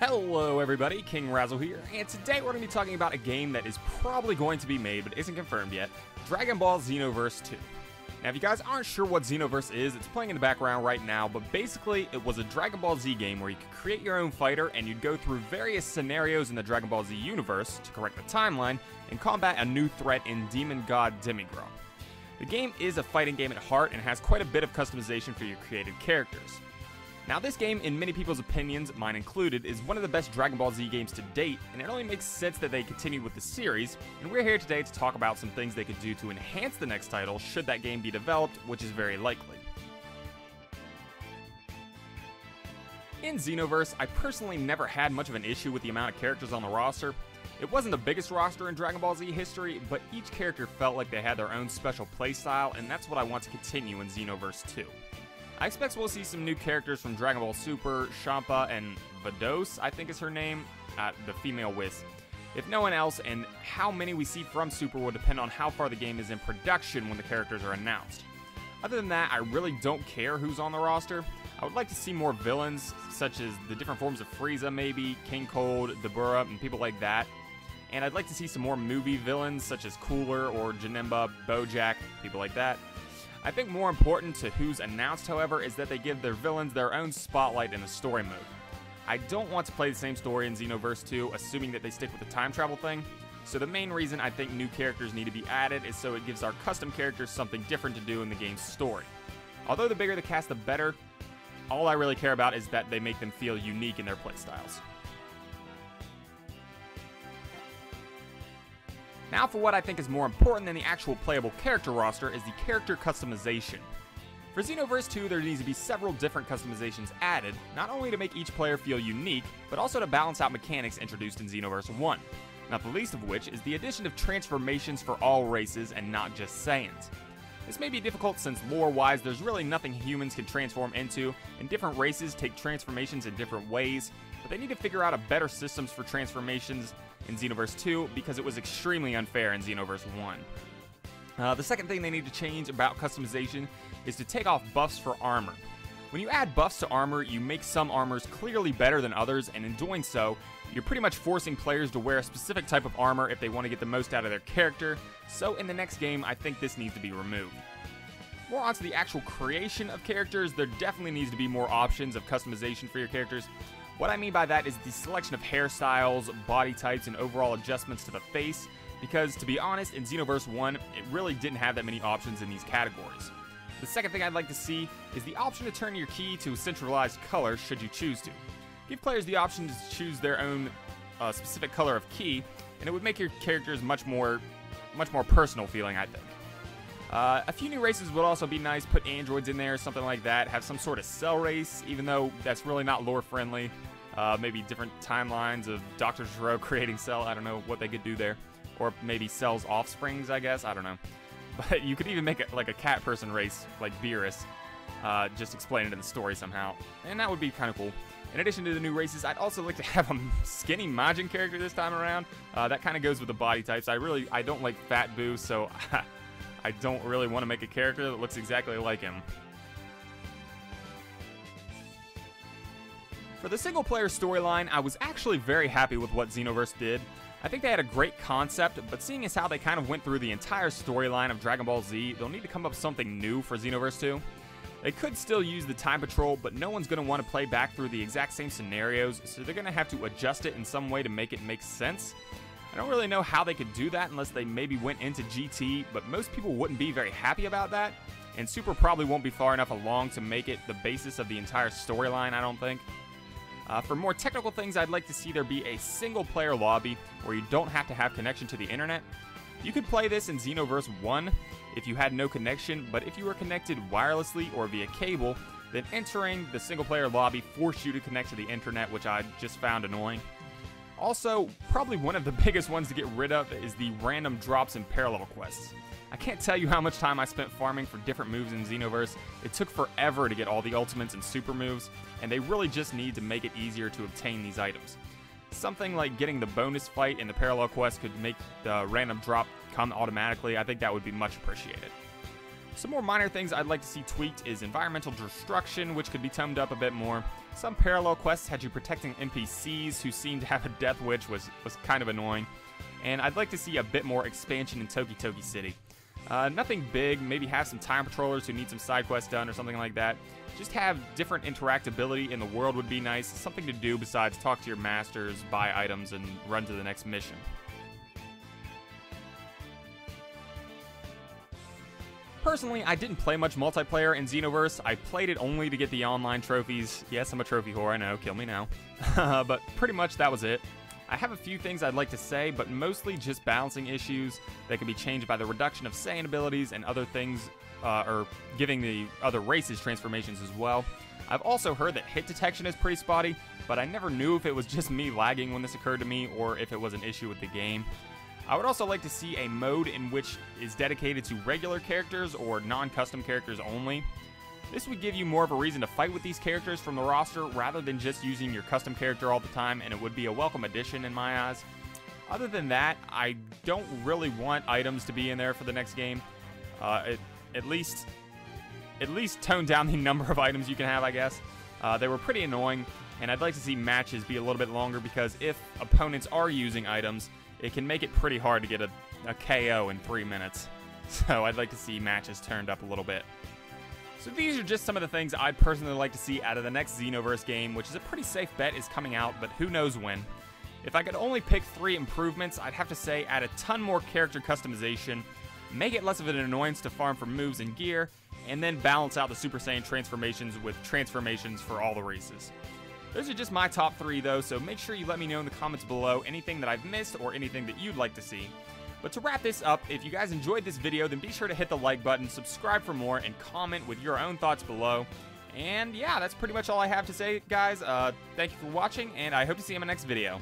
Hello everybody, KingRazzel here, and today we're going to be talking about a game that is probably going to be made but isn't confirmed yet, Dragon Ball Xenoverse 2. Now if you guys aren't sure what Xenoverse is, it's playing in the background right now, but basically it was a Dragon Ball Z game where you could create your own fighter and you'd go through various scenarios in the Dragon Ball Z universe, to correct the timeline, and combat a new threat in Demon God Demigra. The game is a fighting game at heart and has quite a bit of customization for your created characters. Now this game, in many people's opinions, mine included, is one of the best Dragon Ball Z games to date, and it only makes sense that they continue with the series, and we're here today to talk about some things they could do to enhance the next title should that game be developed, which is very likely. In Xenoverse, I personally never had much of an issue with the amount of characters on the roster. It wasn't the biggest roster in Dragon Ball Z history, but each character felt like they had their own special playstyle, and that's what I want to continue in Xenoverse 2. I expect we'll see some new characters from Dragon Ball Super, Champa, and Vados, I think is her name, the female Whis. If no one else, and how many we see from Super will depend on how far the game is in production when the characters are announced. Other than that, I really don't care who's on the roster. I would like to see more villains, such as the different forms of Frieza maybe, King Cold, Dabura, and people like that. And I'd like to see some more movie villains, such as Cooler or Janemba, Bojack, people like that. I think more important to who's announced, however, is that they give their villains their own spotlight in the story mode. I don't want to play the same story in Xenoverse 2, assuming that they stick with the time travel thing, so the main reason I think new characters need to be added is so it gives our custom characters something different to do in the game's story. Although the bigger the cast, the better, all I really care about is that they make them feel unique in their playstyles. Now for what I think is more important than the actual playable character roster is the character customization. For Xenoverse 2, there needs to be several different customizations added, not only to make each player feel unique, but also to balance out mechanics introduced in Xenoverse 1, not the least of which is the addition of transformations for all races and not just Saiyans. This may be difficult since lore-wise there's really nothing humans can transform into, and different races take transformations in different ways, but they need to figure out a better systems for transformations in Xenoverse 2 because it was extremely unfair in Xenoverse 1. The second thing they need to change about customization is to take off buffs for armor. When you add buffs to armor, you make some armors clearly better than others, and in doing so, you're pretty much forcing players to wear a specific type of armor if they want to get the most out of their character, so in the next game, I think this needs to be removed. More onto the actual creation of characters, there definitely needs to be more options of customization for your characters. What I mean by that is the selection of hairstyles, body types, and overall adjustments to the face, because to be honest, in Xenoverse 1, it really didn't have that many options in these categories. The second thing I'd like to see is the option to turn your key to a centralized color should you choose to. Give players the option to choose their own specific color of key, and it would make your characters much more personal feeling, I think. A few new races would also be nice, put androids in there, something like that, have some sort of Cell race, even though that's really not lore friendly. Maybe different timelines of Dr. Zero creating Cell, I don't know what they could do there. Or maybe Cell's offsprings, I guess, I don't know. But you could even make it like a cat person race, like Beerus, just explain it in the story somehow. And that would be kind of cool. In addition to the new races, I'd also like to have a skinny Majin character this time around. That kind of goes with the body types. I don't like Fat Boo, so I don't really want to make a character that looks exactly like him. For the single player storyline, I was actually very happy with what Xenoverse did. I think they had a great concept, but seeing as how they kind of went through the entire storyline of Dragon Ball Z, they'll need to come up with something new for Xenoverse 2. They could still use the Time Patrol, but no one's going to want to play back through the exact same scenarios, so they're going to have to adjust it in some way to make it make sense. I don't really know how they could do that unless they maybe went into GT, but most people wouldn't be very happy about that, and Super probably won't be far enough along to make it the basis of the entire storyline, I don't think. For more technical things, I'd like to see there be a single-player lobby where you don't have to have connection to the internet. You could play this in Xenoverse 1 if you had no connection, but if you were connected wirelessly or via cable, then entering the single-player lobby forced you to connect to the internet, which I just found annoying. Also, probably one of the biggest ones to get rid of is the random drops in parallel quests. I can't tell you how much time I spent farming for different moves in Xenoverse. It took forever to get all the ultimates and super moves, and they really just need to make it easier to obtain these items. Something like getting the bonus fight in the parallel quest could make the random drop come automatically. I think that would be much appreciated. Some more minor things I'd like to see tweaked is environmental destruction, which could be toned up a bit more. Some parallel quests had you protecting NPCs who seemed to have a death wish, was kind of annoying. And I'd like to see a bit more expansion in Toki Toki City. Nothing big, maybe have some time patrollers who need some side quests done or something like that. Just have different interactability in the world would be nice, something to do besides talk to your masters, buy items, and run to the next mission. Personally, I didn't play much multiplayer in Xenoverse. I played it only to get the online trophies. Yes, I'm a trophy whore, I know, kill me now. But pretty much that was it. I have a few things I'd like to say, but mostly just balancing issues that can be changed by the reduction of Saiyan abilities and other things, or giving the other races transformations as well. I've also heard that hit detection is pretty spotty, but I never knew if it was just me lagging when this occurred to me or if it was an issue with the game. I would also like to see a mode in which is dedicated to regular characters or non-custom characters only. This would give you more of a reason to fight with these characters from the roster rather than just using your custom character all the time, and it would be a welcome addition in my eyes. Other than that, I don't really want items to be in there for the next game. At least tone down the number of items you can have, I guess. They were pretty annoying, and I'd like to see matches be a little bit longer because if opponents are using items, it can make it pretty hard to get a KO in 3 minutes. So I'd like to see matches turned up a little bit. So these are just some of the things I'd personally like to see out of the next Xenoverse game, which is a pretty safe bet is coming out, but who knows when. If I could only pick 3 improvements, I'd have to say add a ton more character customization, make it less of an annoyance to farm for moves and gear, and then balance out the Super Saiyan transformations with transformations for all the races. Those are just my top 3 though, so make sure you let me know in the comments below anything that I've missed or anything that you'd like to see. But to wrap this up, if you guys enjoyed this video, then be sure to hit the like button, subscribe for more, and comment with your own thoughts below. And yeah, that's pretty much all I have to say, guys. Thank you for watching, and I hope to see you in my next video.